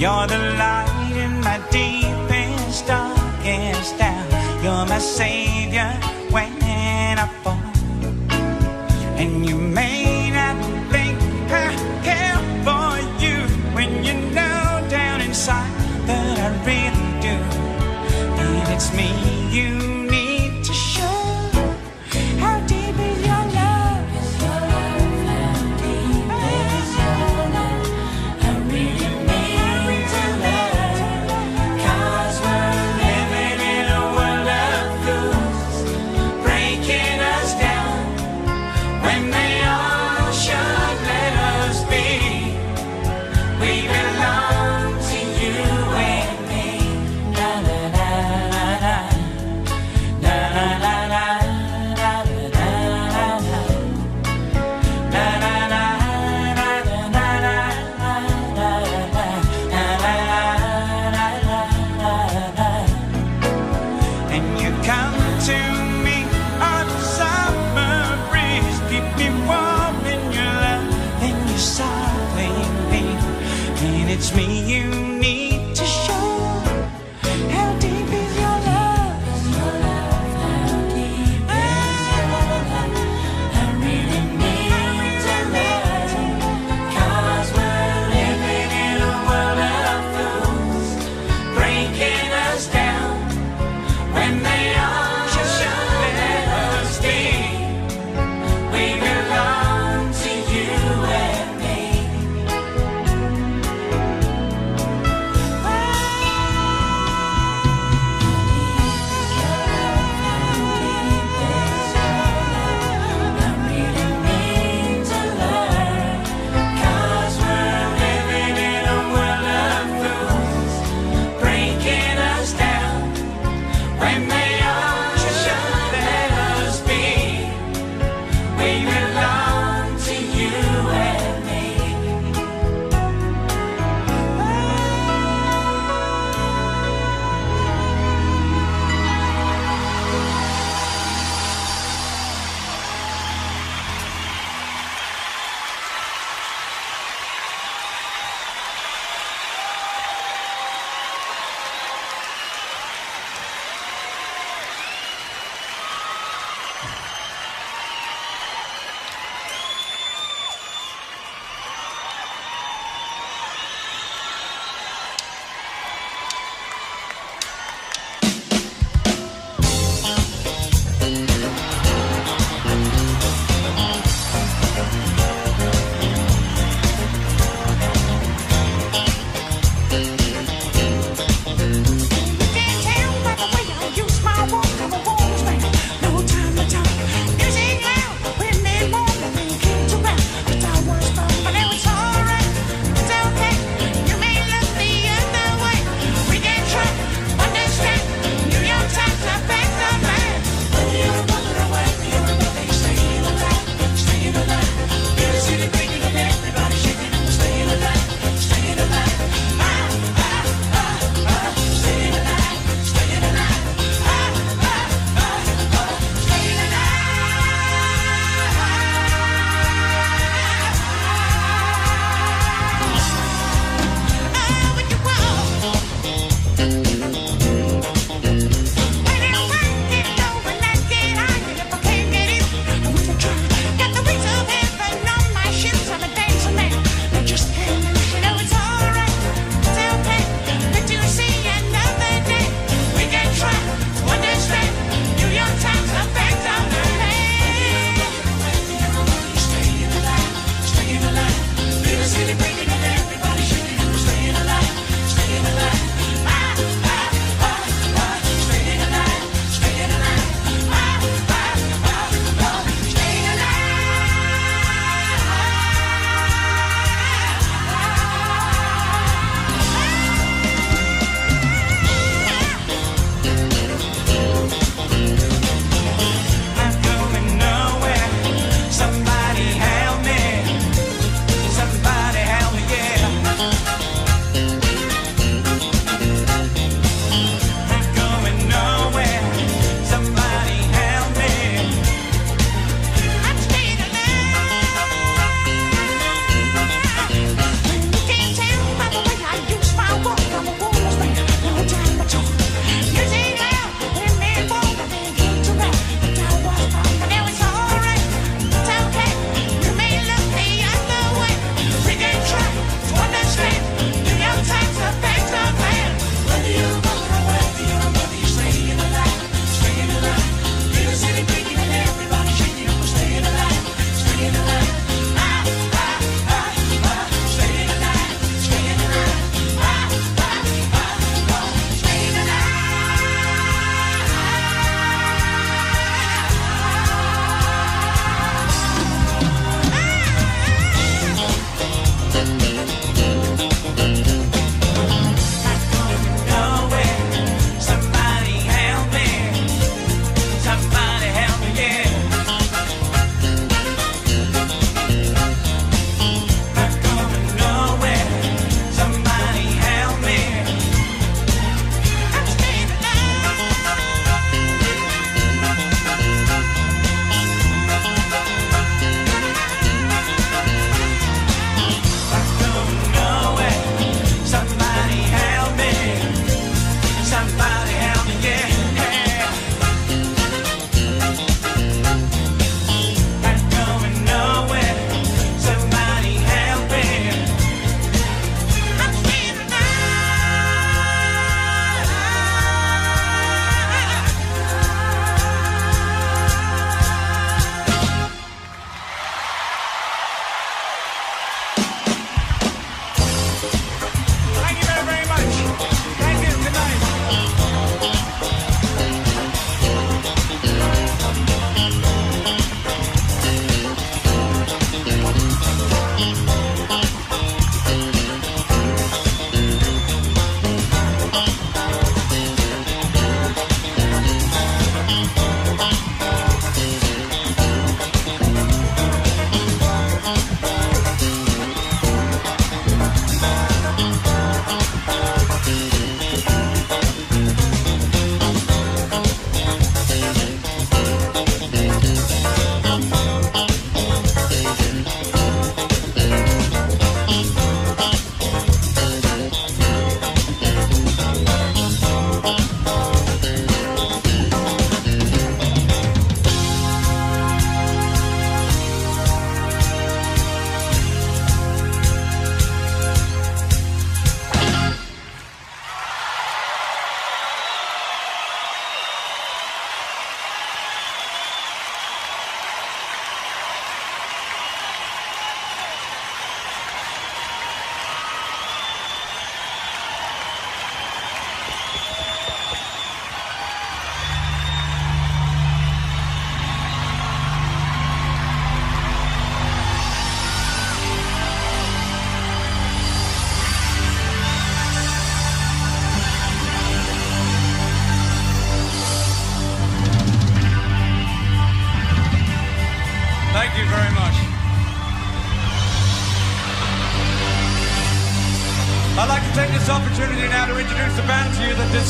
You're the light in my deepest, darkest doubt. You're my savior when I fall. And you may not think I care for you when you know down inside that I really do. And it's me you need to show how deep is your love. I really need to learn, 'cause we're living in a world of fools breaking us down when they all should let us be. We belong to you and me. La la la la la.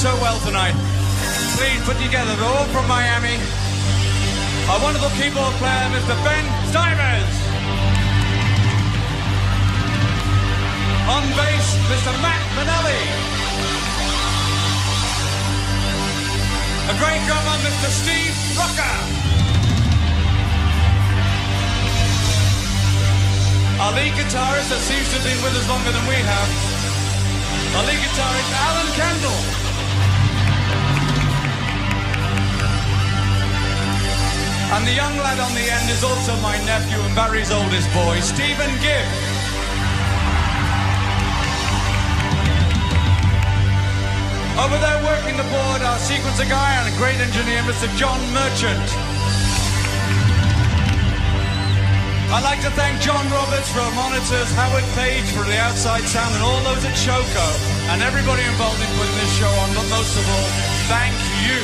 So well tonight. Please put together, they're all from Miami. Our wonderful keyboard player, Mister Ben Stivers. On bass, Mister Matt Minnelli. A great drummer, Mister Steve Crocker. Our lead guitarist that seems to have been with us longer than we have. Our lead guitarist, Alan Kendall. And the young lad on the end is also my nephew and Barry's oldest boy, Stephen Gibb. Over there working the board, our sequencer guy and a great engineer, Mister John Merchant. I'd like to thank John Roberts for our monitors, Howard Page for the outside sound, and all those at Choco, and everybody involved in putting this show on, but most of all, thank you.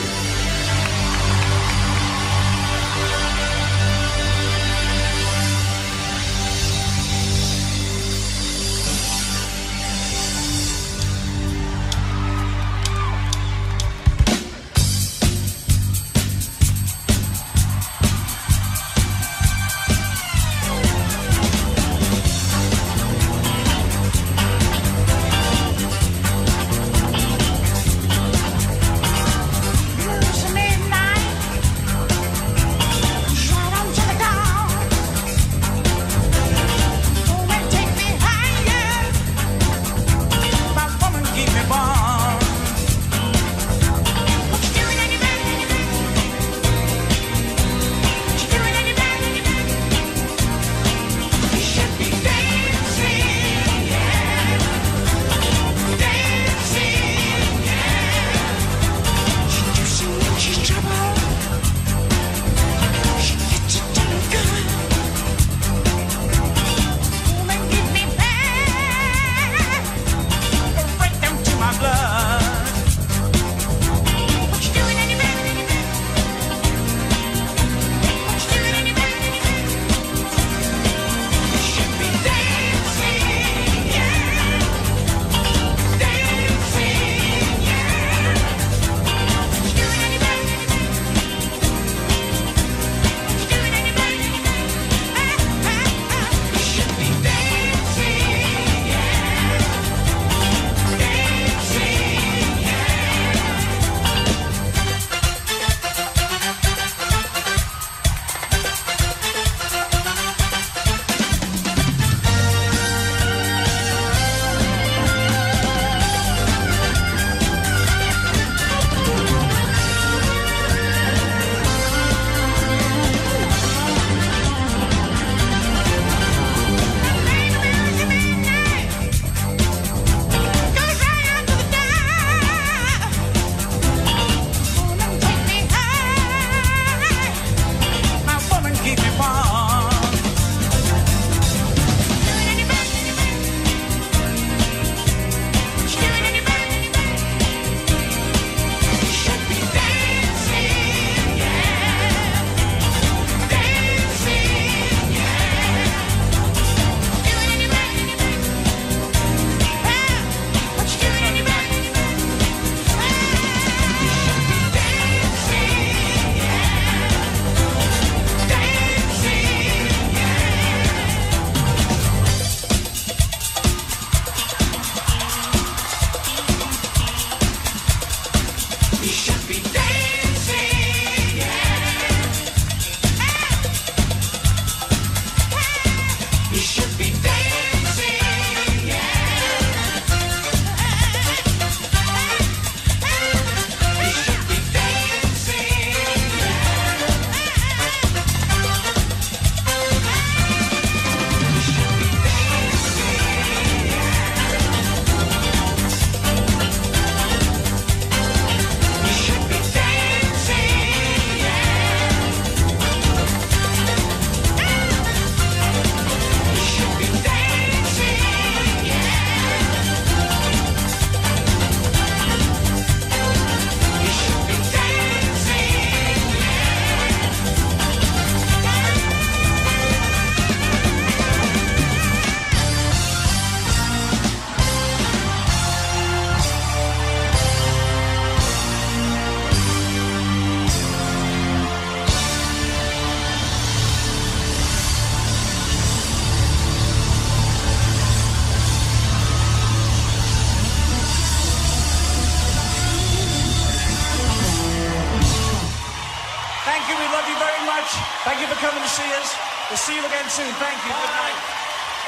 Thank you for coming to see us. We'll see you again soon. Thank you.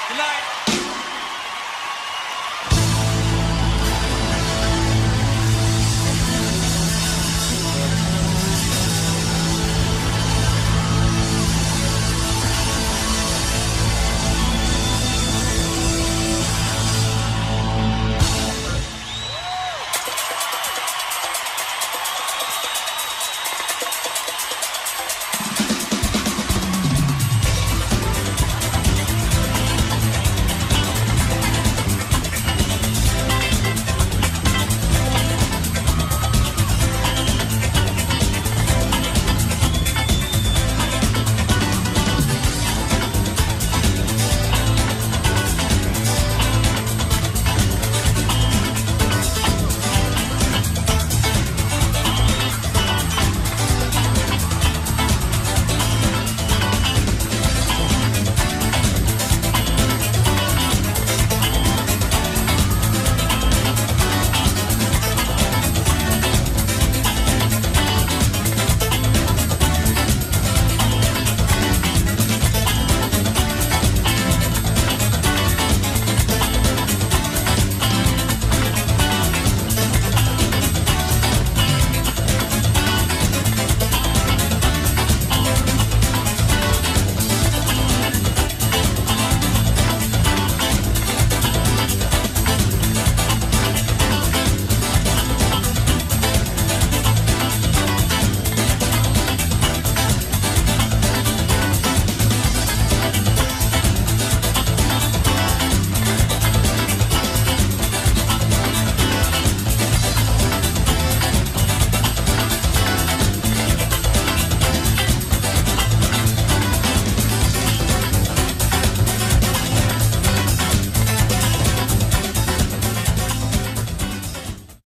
Good night. Good night.